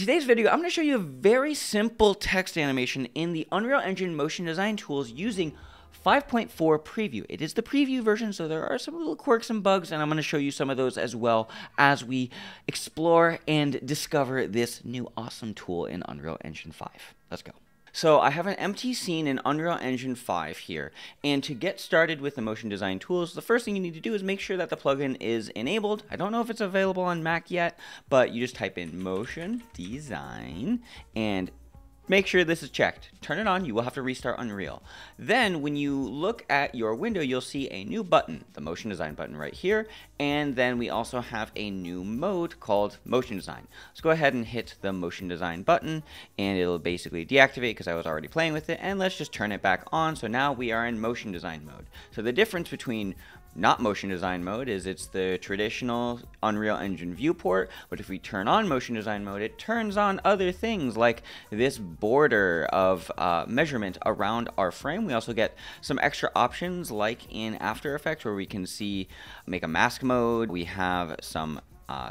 today's video, I'm going to show you a very simple text animation in the Unreal Engine motion design tools using 5.4 preview. It is the preview version, so there are some little quirks and bugs, and I'm going to show you some of those as well as we explore and discover this new awesome tool in Unreal Engine 5. Let's go. So I have an empty scene in Unreal Engine 5 here, and to get started with the motion design tools, the first thing you need to do is make sure that the plugin is enabled. I don't know if it's available on Mac yet, but you just type in Motion Design and make sure this is checked. Turn it on, you will have to restart Unreal. Then when you look at your window, you'll see a new button, the motion design button right here. And then we also have a new mode called motion design. Let's go ahead and hit the motion design button and it'll basically deactivate because I was already playing with it. And let's just turn it back on. So now we are in motion design mode. So the difference between not motion design mode is it's the traditional Unreal Engine viewport, but if we turn on motion design mode, it turns on other things like this border of measurement around our frame. We also get some extra options like in After Effects where we can see make a mask mode. We have some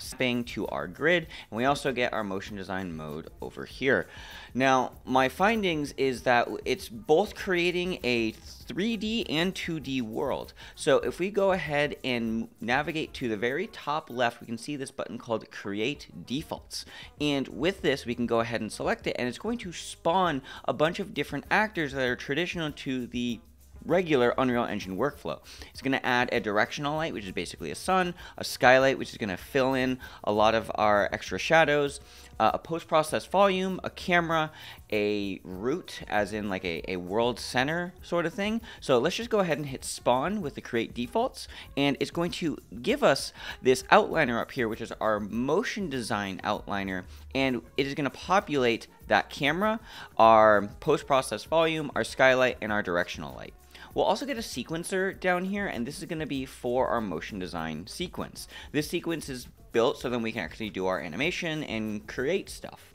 spinning to our grid, and we also get our motion design mode over here. Now, my findings is that it's both creating a 3D and 2D world. So if we go ahead and navigate to the very top left, we can see this button called Create Defaults. And with this, we can go ahead and select it, and it's going to spawn a bunch of different actors that are traditional to the regular Unreal Engine workflow. It's going to add a directional light, which is basically a sun, a skylight, which is going to fill in a lot of our extra shadows, a post-process volume, a camera, a root, as in like a world center sort of thing. So let's just go ahead and hit spawn with the create defaults, and it's going to give us this outliner up here, which is our motion design outliner, and it is going to populate that camera, our post-process volume, our skylight, and our directional light. We'll also get a sequencer down here, and this is going to be for our motion design sequence. This sequence is built so then we can actually do our animation and create stuff.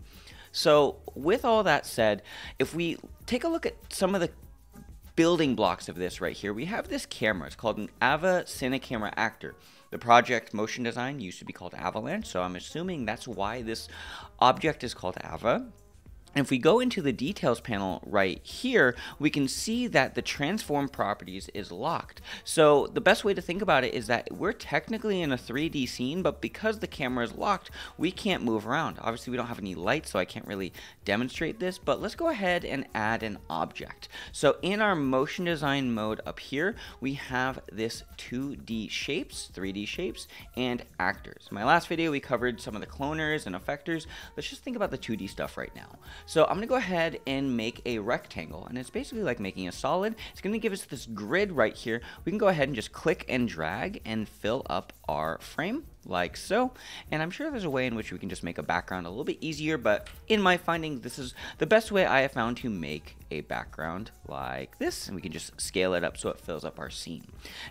So with all that said, if we take a look at some of the building blocks of this right here, we have this camera. It's called an Ava Cine Camera Actor. The project motion design used to be called Avalanche, so I'm assuming that's why this object is called Ava. And if we go into the details panel right here, we can see that the transform properties is locked. So the best way to think about it is that we're technically in a 3D scene, but because the camera is locked, we can't move around. Obviously we don't have any lights, so I can't really demonstrate this, but let's go ahead and add an object. So in our motion design mode up here, we have this 2D shapes, 3D shapes, and actors. In my last video, we covered some of the cloners and effectors. Let's just think about the 2D stuff right now. So I'm going to go ahead and make a rectangle, and it's basically like making a solid. It's going to give us this grid right here. We can go ahead and just click and drag and fill up our frame like so. And I'm sure there's a way in which we can just make a background a little bit easier, but in my findings, this is the best way I have found to make a background like this, and we can just scale it up so it fills up our scene.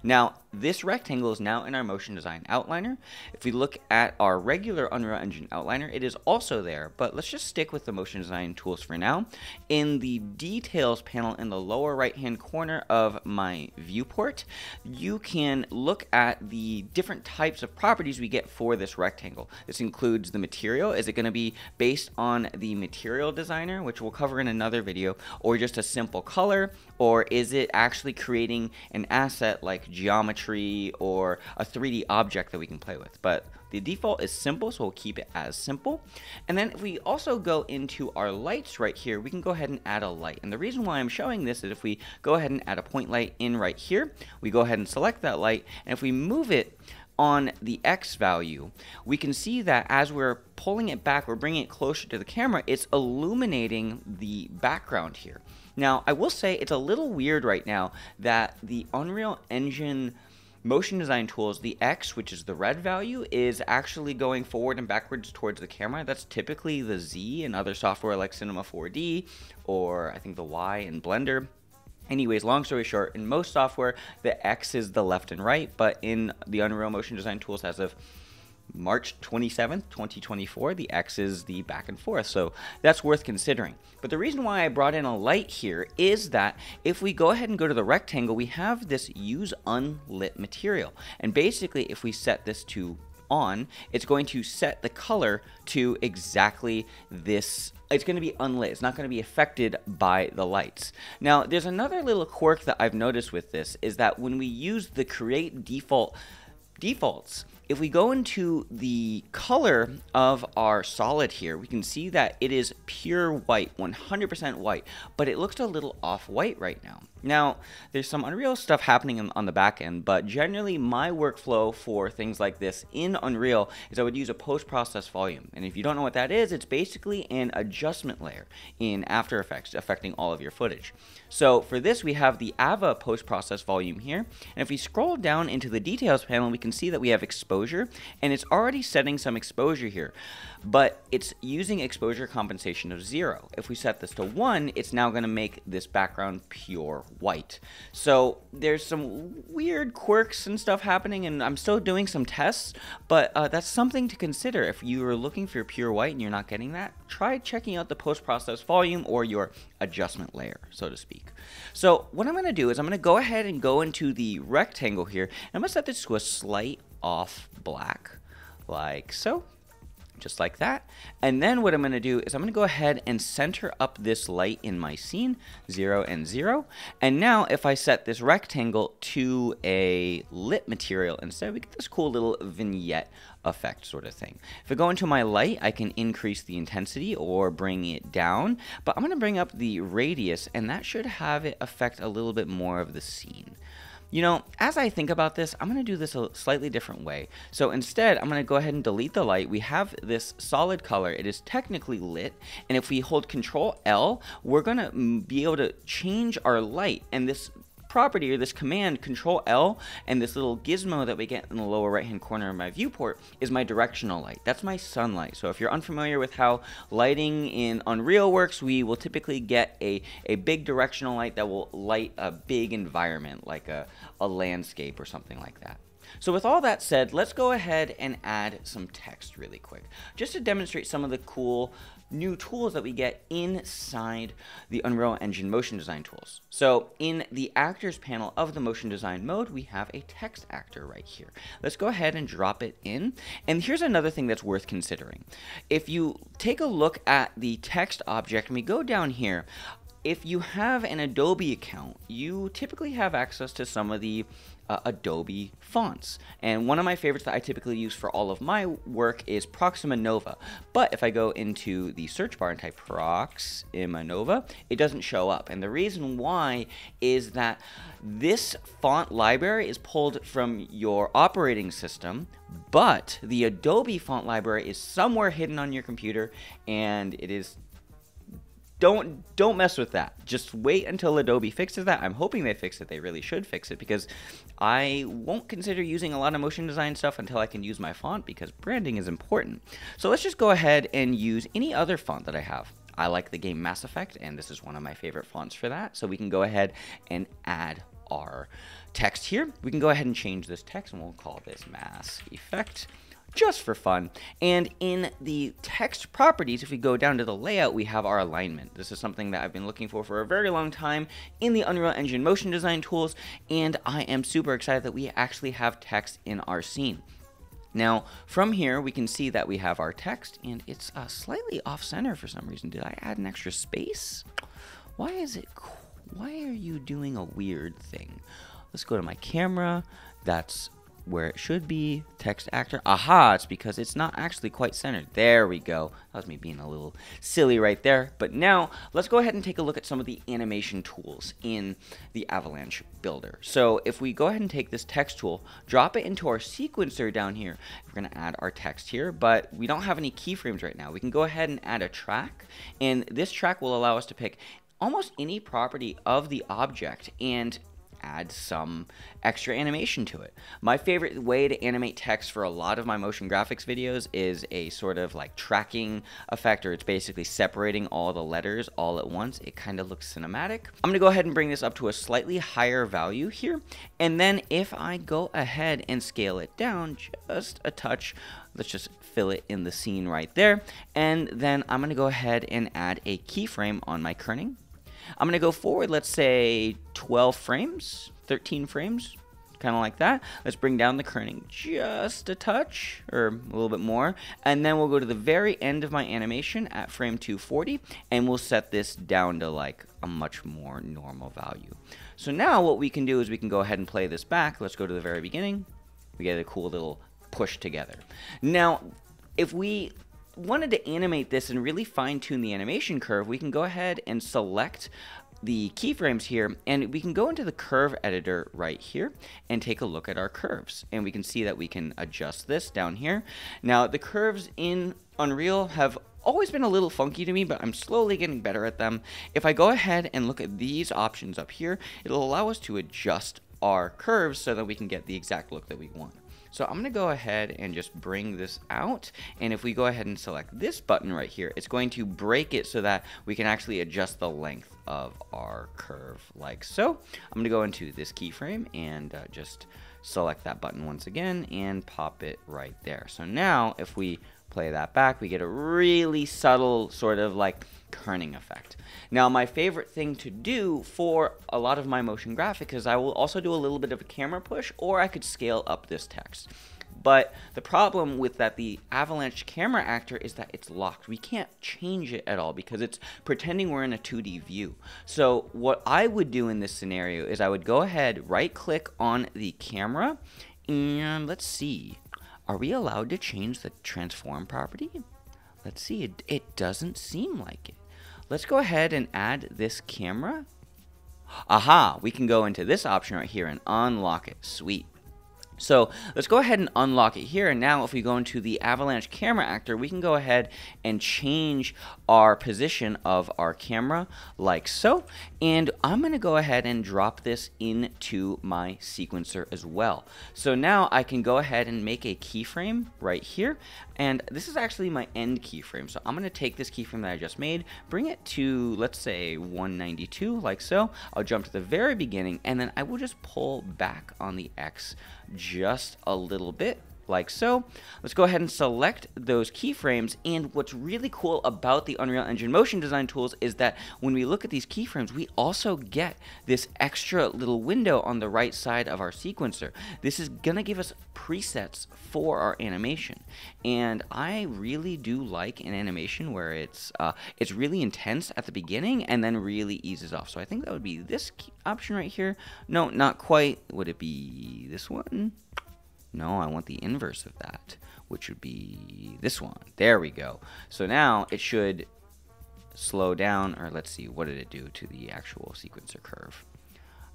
Now, this rectangle is now in our motion design outliner. If we look at our regular Unreal Engine outliner, it is also there, but let's just stick with the motion design tools for now. In the details panel in the lower right-hand corner of my viewport, you can look at the different types of properties we get for this rectangle. This includes the material. Is it going to be based on the material designer, which we'll cover in another video, or just a simple color, or is it actually creating an asset like geometry or a 3D object that we can play with? But the default is simple, so we'll keep it as simple. And then if we also go into our lights right here, we can go ahead and add a light. And the reason why I'm showing this is if we go ahead and add a point light in right here, we go ahead and select that light, and if we move it on the X value, we can see that as we're pulling it back, we're bringing it closer to the camera, it's illuminating the background here. Now, I will say it's a little weird right now that the Unreal Engine motion design tools, the X, which is the red value, is actually going forward and backwards towards the camera. That's typically the Z in other software like Cinema 4D, or I think the Y in Blender. Anyways, long story short, in most software, the X is the left and right, but in the Unreal Motion Design Tools as of March 27th, 2024, the X is the back and forth, so that's worth considering. But the reason why I brought in a light here is that if we go ahead and go to the rectangle, we have this use unlit material. And basically, if we set this to on, it's going to set the color to exactly this. It's going to be unlit. It's not going to be affected by the lights. Now, there's another little quirk that I've noticed with this, is that when we use the create defaults, if we go into the color of our solid here, we can see that it is pure white, 100% white, but it looks a little off-white right now. Now, there's some Unreal stuff happening on the back end, but generally my workflow for things like this in Unreal is I would use a post-process volume. And if you don't know what that is, it's basically an adjustment layer in After Effects affecting all of your footage. So for this, we have the Ava post-process volume here. And if we scroll down into the details panel, we can see that we have exposure. And it's already setting some exposure here, but it's using exposure compensation of 0. If we set this to 1, it's now going to make this background pure white. So there's some weird quirks and stuff happening, and I'm still doing some tests, but that's something to consider. If you are looking for pure white and you're not getting that, try checking out the post-process volume or your adjustment layer, so to speak. So what I'm going to do is I'm going to go ahead and go into the rectangle here, and I'm going to set this to a slight off black, like so, just like that. And then what I'm going to do is I'm going to go ahead and center up this light in my scene, 0 and 0. And now if I set this rectangle to a lit material instead, we get this cool little vignette effect sort of thing. If I go into my light, I can increase the intensity or bring it down, but I'm going to bring up the radius, and that should have it affect a little bit more of the scene. You know, as I think about this, I'm going to do this a slightly different way. So instead, I'm going to go ahead and delete the light. We have this solid color. It is technically lit. And if we hold Control L, we're going to be able to change our light. And this property, or this command, Control L, and this little gizmo that we get in the lower right-hand corner of my viewport is my directional light. That's my sunlight. So if you're unfamiliar with how lighting in Unreal works, we will typically get a big directional light that will light a big environment, like a landscape or something like that. So with all that said, let's go ahead and add some text really quick, just to demonstrate some of the cool new tools that we get inside the Unreal Engine motion design tools. So in the actors panel of the motion design mode, we have a text actor right here. Let's go ahead and drop it in. And here's another thing that's worth considering. If you take a look at the text object and we go down here, if you have an Adobe account, you typically have access to some of the Adobe fonts. And one of my favorites that I typically use for all of my work is Proxima Nova. But if I go into the search bar and type Proxima Nova, it doesn't show up. And the reason why is that this font library is pulled from your operating system, but the Adobe font library is somewhere hidden on your computer, and it is Don't mess with that. Just wait until Adobe fixes that. I'm hoping they fix it. They really should fix it, because I won't consider using a lot of motion design stuff until I can use my font, because branding is important. So let's just go ahead and use any other font that I have. I like the game Mass Effect, and this is one of my favorite fonts for that. So we can go ahead and add our text here. We can go ahead and change this text, and we'll call this Mass Effect, just for fun. And in the text properties, if we go down to the layout, we have our alignment. This is something that I've been looking for a very long time in the Unreal Engine motion design tools, and I am super excited that we actually have text in our scene. Now, from here, we can see that we have our text, and it's slightly off-center for some reason. Did I add an extra space? Why is it? Why are you doing a weird thing? Let's go to my camera. That's where it should be, text actor. Aha, it's because it's not actually quite centered. There we go. That was me being a little silly right there. But now let's go ahead and take a look at some of the animation tools in the Avalanche builder. So if we go ahead and take this text tool, drop it into our sequencer down here, we're going to add our text here, but we don't have any keyframes right now. We can go ahead and add a track, and this track will allow us to pick almost any property of the object and add some extra animation to it. My favorite way to animate text for a lot of my motion graphics videos is a sort of like tracking effect, or it's basically separating all the letters all at once. It kind of looks cinematic. I'm going to go ahead and bring this up to a slightly higher value here. And then if I go ahead and scale it down just a touch, let's just fill it in the scene right there. And then I'm going to go ahead and add a keyframe on my kerning. I'm going to go forward, let's say 12 frames, 13 frames, kind of like that. Let's bring down the kerning just a touch, or a little bit more, and then we'll go to the very end of my animation at frame 240, and we'll set this down to like a much more normal value. So now what we can do is we can go ahead and play this back. Let's go to the very beginning. We get a cool little push together. Now, if we wanted to animate this and really fine-tune the animation curve, we can go ahead and select the keyframes here, and we can go into the curve editor right here and take a look at our curves, and we can see that we can adjust this down here. Now, the curves in Unreal have always been a little funky to me, but I'm slowly getting better at them. If I go ahead and look at these options up here, it'll allow us to adjust our curves so that we can get the exact look that we want. So I'm going to go ahead and just bring this out, and if we go ahead and select this button right here, it's going to break it so that we can actually adjust the length of our curve like so. I'm going to go into this keyframe and just select that button once again and pop it right there. So now if we play that back, we get a really subtle sort of like kerning effect. Now, my favorite thing to do for a lot of my motion graphic is I will also do a little bit of a camera push, or I could scale up this text. But the problem with that, the Avalanche camera actor, is that it's locked. We can't change it at all because it's pretending we're in a 2D view. So what I would do in this scenario is I would go ahead, right click on the camera, and let's see. Are we allowed to change the transform property? Let's see, it doesn't seem like it. Let's go ahead and add this camera. Aha, we can go into this option right here and unlock it, sweet. So let's go ahead and unlock it here, and now if we go into the Avalanche camera actor, we can go ahead and change our position of our camera like so, and I'm going to go ahead and drop this into my sequencer as well. So now I can go ahead and make a keyframe right here, and this is actually my end keyframe, so I'm going to take this keyframe that I just made, bring it to, let's say, 192 like so. I'll jump to the very beginning, and then I will just pull back on the X just a little bit like so. Let's go ahead and select those keyframes, and what's really cool about the Unreal Engine motion design tools is that when we look at these keyframes, we also get this extra little window on the right side of our sequencer. This is gonna give us presets for our animation, and I really do like an animation where it's really intense at the beginning and then really eases off. So I think that would be this key option right here. No, not quite. Would it be this one? No, I want the inverse of that, which would be this one. There we go. So now it should slow down, or let's see, what did it do to the actual sequencer curve?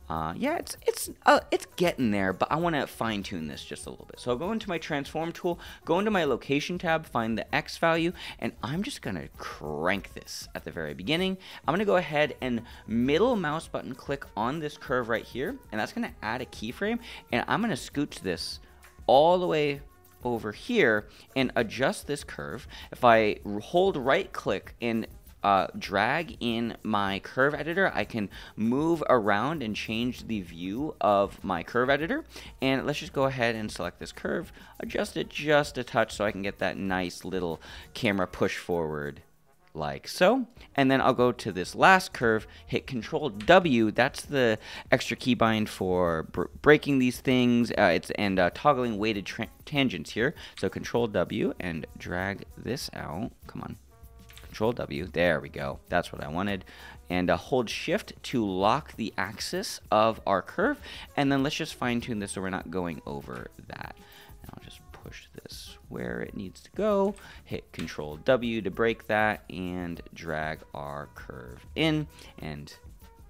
Yeah, it's getting there, but I want to fine-tune this just a little bit. So I'll go into my transform tool, go into my location tab, find the X value, and I'm just going to crank this at the very beginning. I'm going to go ahead and middle mouse button click on this curve right here, and that's going to add a keyframe, and I'm going to scooch this all the way over here and adjust this curve. If I hold right click and drag in my curve editor, I can move around and change the view of my curve editor. And let's just go ahead and select this curve, adjust it just a touch so I can get that nice little camera push forward like so. And then I'll go to this last curve, hit Control W. That's the extra keybind for breaking these things. And toggling weighted tangents here. So Control W and drag this out. Come on. Control W. There we go. That's what I wanted. And hold Shift to lock the axis of our curve. And then let's just fine tune this so we're not going over that. And I'll just push this where it needs to go, hit Control W to break that, and drag our curve in, and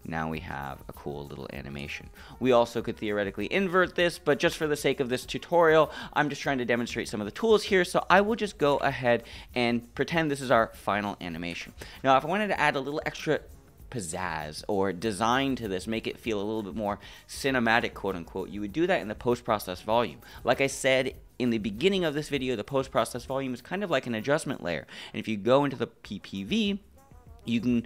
now we have a cool little animation. We also could theoretically invert this, but just for the sake of this tutorial, I'm just trying to demonstrate some of the tools here, so I will just go ahead and pretend this is our final animation. Now, if I wanted to add a little extra pizzazz or design to this, make it feel a little bit more cinematic, quote unquote, you would do that in the post-process volume. Like I said in the beginning of this video, the post-process volume is kind of like an adjustment layer, and if you go into the PPV, you can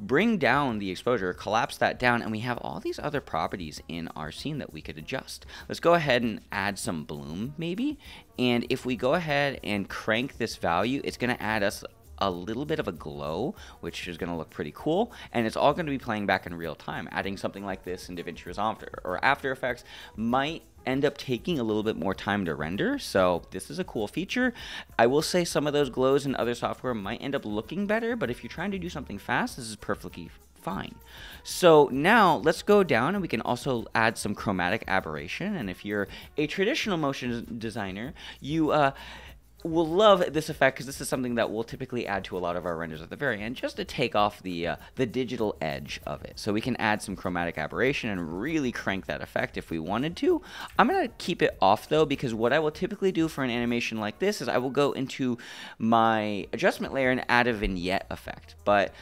bring down the exposure, collapse that down, and we have all these other properties in our scene that we could adjust. Let's go ahead and add some bloom maybe, and if we go ahead and crank this value, it's going to add us a little bit of a glow, which is going to look pretty cool, and it's all going to be playing back in real time. Adding something like this in Da Vinci Resolve or After Effects might end up taking a little bit more time to render, so this is a cool feature. I will say some of those glows in other software might end up looking better, but if you're trying to do something fast, this is perfectly fine. So now let's go down and we can also add some chromatic aberration, and if you're a traditional motion designer, you will love this effect because this is something that we'll typically add to a lot of our renders at the very end, just to take off the digital edge of it. So we can add some chromatic aberration and really crank that effect if we wanted to. I'm going to keep it off though, because what I will typically do for an animation like this is I will go into my adjustment layer and add a vignette effect, but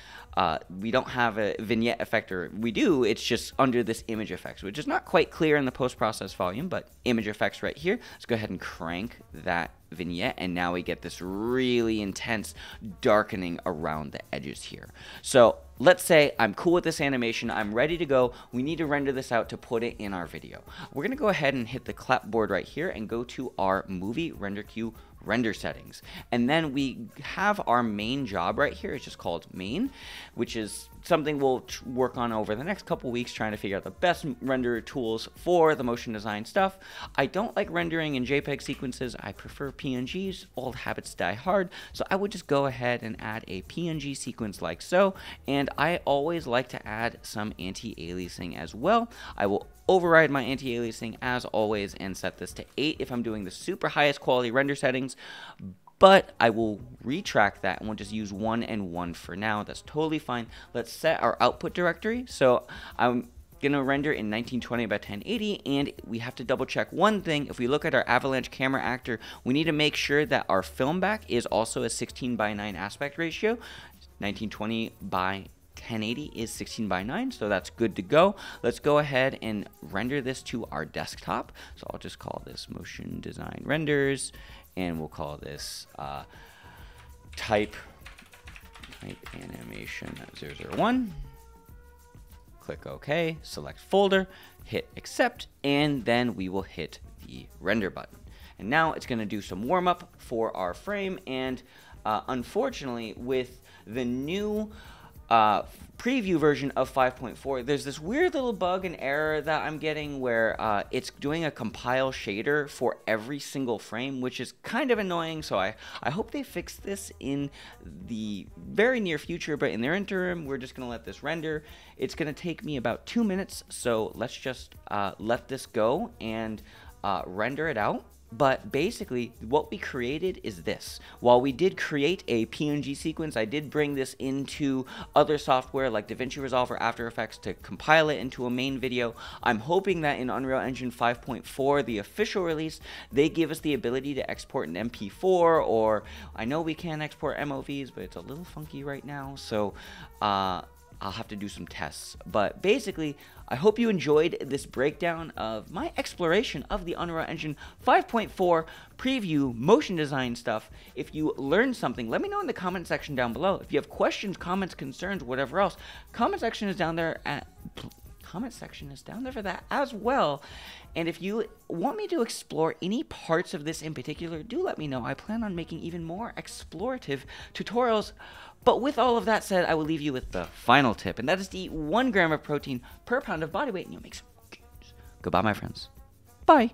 we don't have a vignette effect, or we do, it's just under this image effects, which is not quite clear in the post-process volume, but image effects right here. Let's go ahead and crank that vignette, and now we get this really intense darkening around the edges here. So let's say I'm cool with this animation, I'm ready to go, we need to render this out to put it in our video. We're going to go ahead and hit the clapboard right here and go to our movie render queue render settings, and then we have our main job right here. It's just called main, which is something we'll work on over the next couple weeks, trying to figure out the best render tools for the motion design stuff. I don't like rendering in JPEG sequences. I prefer PNGs. Old habits die hard. So I would just go ahead and add a PNG sequence like so. And I always like to add some anti-aliasing as well. I will override my anti-aliasing as always and set this to 8 if I'm doing the super highest quality render settings. But I will retract that and we'll just use 1 and 1 for now. That's totally fine. Let's set our output directory. So I'm going to render in 1920 by 1080, and we have to double check one thing. If we look at our Avalanche Camera Actor, we need to make sure that our film back is also a 16:9 aspect ratio. 1920 by 1080 is 16:9, so that's good to go. Let's go ahead and render this to our desktop. So I'll just call this Motion Design Renders, and we'll call this type animation 001. Click OK, select folder, hit accept, and then we will hit the render button. And now it's going to do some warm up for our frame, and unfortunately with the new preview version of 5.4, there's this weird little bug and error that I'm getting where it's doing a compile shader for every single frame, which is kind of annoying. So I hope they fix this in the very near future, but in their interim, we're just going to let this render. It's going to take me about 2 minutes, so let's just let this go and render it out. But basically what we created is this. While we did create a PNG sequence, I did bring this into other software like Da Vinci Resolve or After Effects to compile it into a main video. I'm hoping that in Unreal Engine 5.4, the official release, they give us the ability to export an MP4, or I know we can export MOVs, but it's a little funky right now. So I'll have to do some tests, but basically I hope you enjoyed this breakdown of my exploration of the Unreal Engine 5.4 preview motion design stuff. If you learned something, let me know in the comment section down below. If you have questions, comments, concerns, whatever else, comment section is down there for that as well. And if you want me to explore any parts of this in particular, do let me know. I plan on making even more explorative tutorials. But with all of that said, I will leave you with the final tip, and that is to eat 1 gram of protein per pound of body weight, and you'll make some cookies. Goodbye, my friends. Bye.